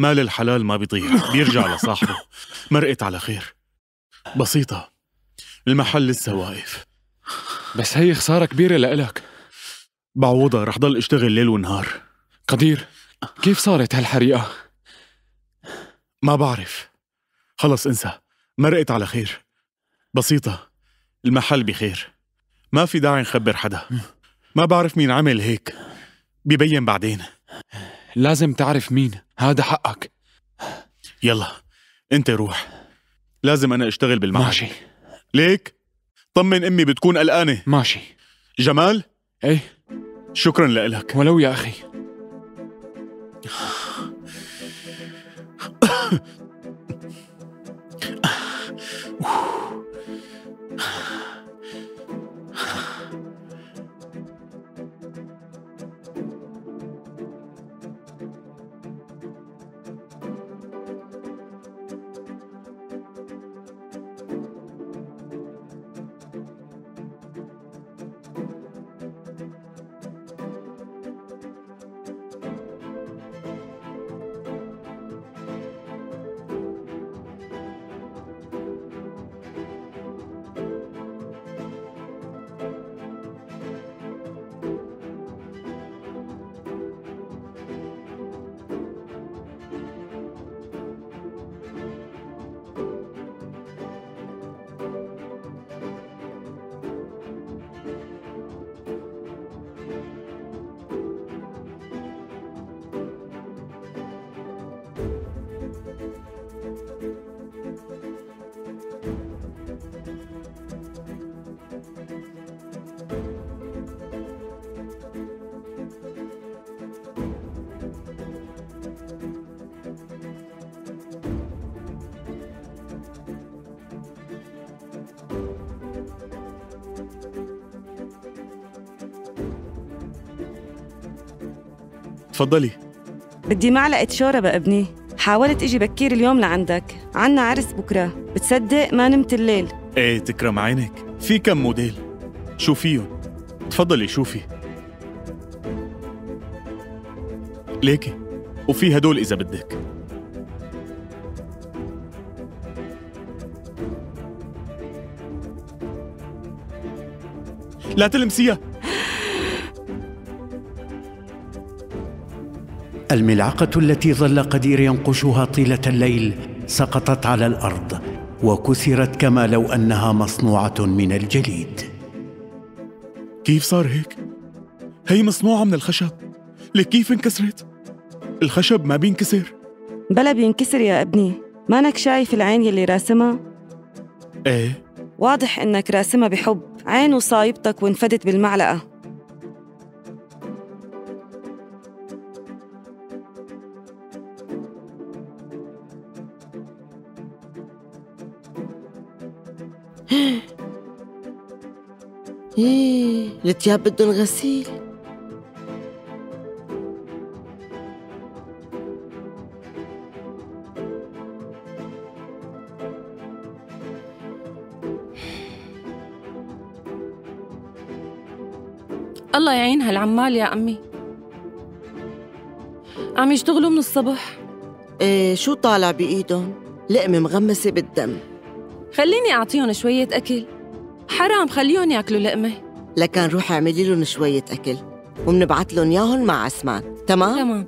مال الحلال ما بيضيع، بيرجع لصاحبه. مرقت على خير. بسيطة، المحل لسه واقف. بس هي خسارة كبيرة لإلك. بعوضها، رح ضل اشتغل ليل ونهار. قدير، كيف صارت هالحريقة؟ ما بعرف. خلص انسى، مرقت على خير. بسيطة، المحل بخير، ما في داعي نخبر حدا. ما بعرف مين عمل هيك، بيبين بعدين. لازم تعرف مين، هذا حقك. يلا انت روح، لازم انا اشتغل بالمعمل. ماشي. ليك طمن امي بتكون قلقانة. ماشي. جمال. ايه، شكرا لك. ولو يا اخي. تفضلي. بدي معلقة شوربة ابني، حاولت اجي بكير اليوم لعندك، عنا عرس بكره، بتصدق ما نمت الليل. ايه تكرم عينك، في كم موديل، شوفيهم. تفضلي شوفي. ليكي، وفي هدول اذا بدك. لا تلمسيها. الملعقة التي ظل قدير ينقشها طيلة الليل سقطت على الأرض وكسرت كما لو أنها مصنوعة من الجليد. كيف صار هيك؟ هي مصنوعة من الخشب، لك كيف انكسرت؟ الخشب ما بينكسر. بلا بينكسر يا ابني، ما أنك شايف العين يلي راسمها؟ ايه، واضح أنك راسمها بحب، عين وصايبتك وانفدت بالمعلقة. التياب بدهم غسيل. الله يعين هالعمال يا أمي، عم يشتغلوا من الصبح. إيه شو طالع بإيدهم؟ لقمة مغمسة بالدم. خليني أعطيهم شوية أكل، حرام خليهم ياكلوا لقمة. لكان روحي اعملي لهم شوية أكل ومنبعث لهم ياهن مع عثمان، تمام؟ تمام.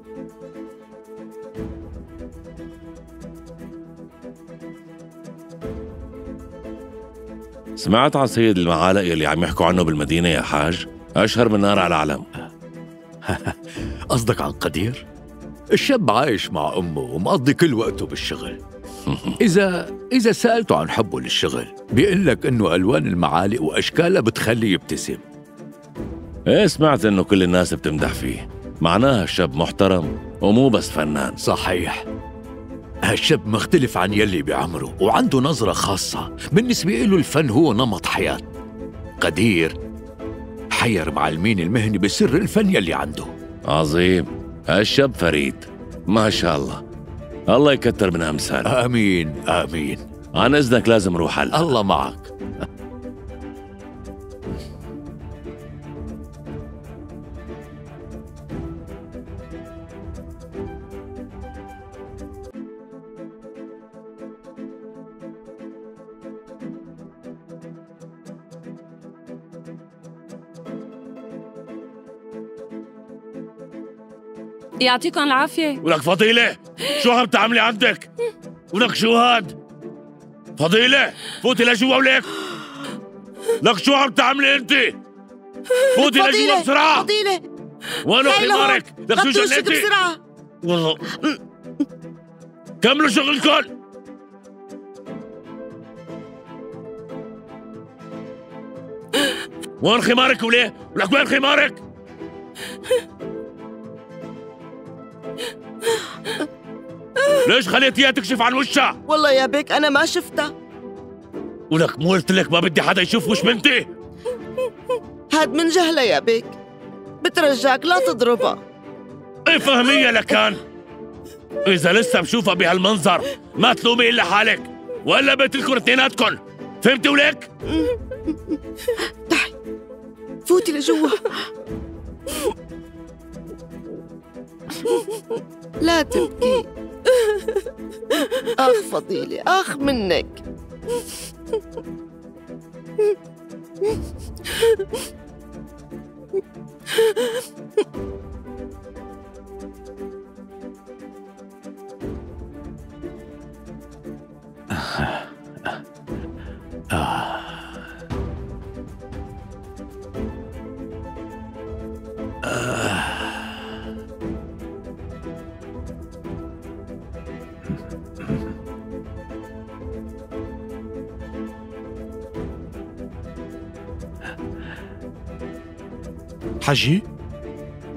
سمعت عن سيد المعالق يلي عم يحكوا عنه بالمدينة يا حاج؟ أشهر من نار على علم. قصدك عن قدير؟ الشاب عايش مع أمه ومقضي كل وقته بالشغل. إذا سألته عن حبه للشغل بيقول لك إنه ألوان المعالق وأشكالها بتخليه يبتسم. إيه سمعت إنه كل الناس بتمدح فيه، معناها الشاب محترم ومو بس فنان. صحيح، هالشاب مختلف عن يلي بعمره وعنده نظرة خاصة، بالنسبة له الفن هو نمط حياة. قدير حير معلمين المهنة بسر الفن يلي عنده. عظيم، هالشاب فريد ما شاء الله، الله يكتر من أمثاله. آمين آمين. عن إذنك لازم روح هلا. الله معك. يعطيكم العافية. ولك فضيلة شو عم تعملي عندك؟ ولك شو هاد؟ فضيلة فوتي لجوا ولك. لك شو عم تعملي انت؟ فوتي لجوا بسرعة. فضيلة وينو حمارك؟ لك شو جنيتي؟ بسرعة والله. كملوا شغلكم. وين خمارك وليه؟ ولك وين خمارك؟ ليش خليتيها تكشف عن وشها؟ والله يا بيك أنا ما شفتها. ولك مو قلت لك ما بدي حدا يشوف وش بنتي؟ هاد من جهلة يا بيك، بترجاك لا تضربها. إيه فهمية لكان؟ إذا لسه بشوفها بهالمنظر ما تلومي إلا حالك، وإلا بقتلكن اثنيناتكن، فهمتي ولك؟ تعي فوتي لجوا. لا تبكي. اخ فضيلة اخ منك. حجي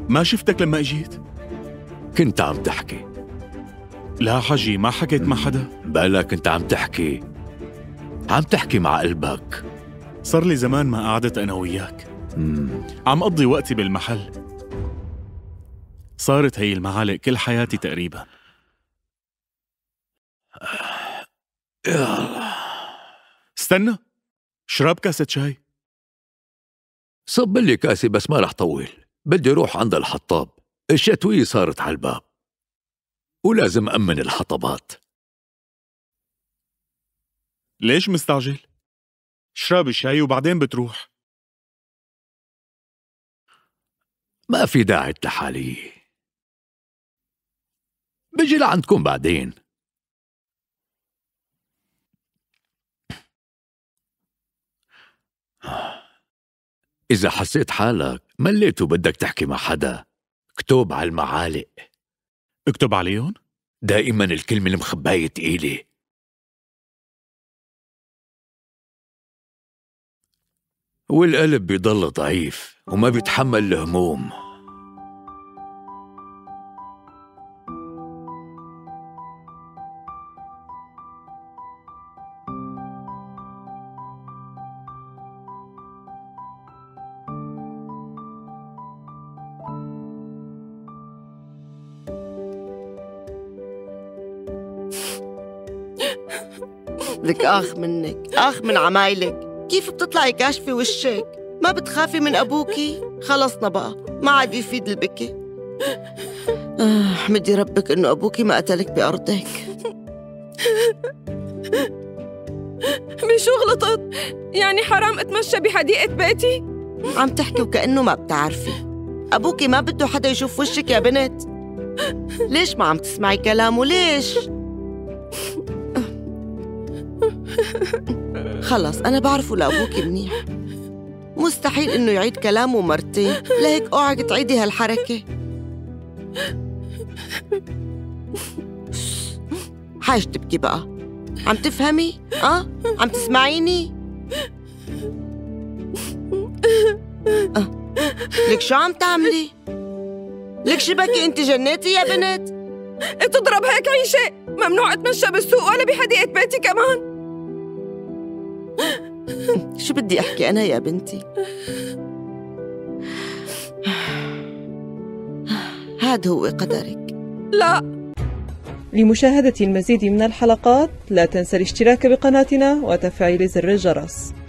ما شفتك لما اجيت، كنت عم تحكي. لا حجي ما حكيت مع حدا. بلا كنت عم تحكي، عم تحكي مع قلبك. صار لي زمان ما قعدت انا وياك. عم اقضي وقتي بالمحل، صارت هي المعالق كل حياتي تقريبا. يلا استنى، شرب كاسة شاي. صب لي كاسة بس ما رح طول، بدي روح عند الحطاب، الشتوية صارت على الباب ولازم أمن الحطبات. ليش مستعجل؟ اشرب الشاي وبعدين بتروح. ما في داعي لحالي، بجي لعندكم بعدين. إذا حسيت حالك مليت وبدك تحكي مع حدا، اكتب على المعالق. اكتب عليهم؟ دائما الكلمة المخباية تقيلة. والقلب بيضل ضعيف وما بيتحمل الهموم. لك اخ منك، اخ من عمايلك، كيف بتطلعي كاشفه وشك؟ ما بتخافي من ابوكي؟ خلصنا بقى، ما عاد يفيد البكي. احمدي ربك انه ابوكي ما قتلك بارضك. بشو غلطت؟ يعني حرام اتمشى بحديقه بيتي؟ عم تحكي وكانه ما بتعرفي. ابوكي ما بده حدا يشوف وشك يا بنت. ليش ما عم تسمعي كلامه؟ ليش؟ خلص أنا بعرفه لأبوكي منيح، مستحيل إنه يعيد كلامه مرتين، لهيك أوعك تعيدي هالحركة. حاج تبكي بقى، عم تفهمي؟ أه؟ عم تسمعيني؟ لك شو عم تعملي؟ لك شبكي أنت جنيتي يا بنت؟ تضرب هيك عيشة، ممنوع أتمشى بالسوق ولا بحديقة بيتي كمان. شو بدي أحكي أنا يا بنتي؟ هاد هو قدرك. لا. لمشاهدة المزيد من الحلقات لا تنسى الاشتراك بقناتنا وتفعيل زر الجرس.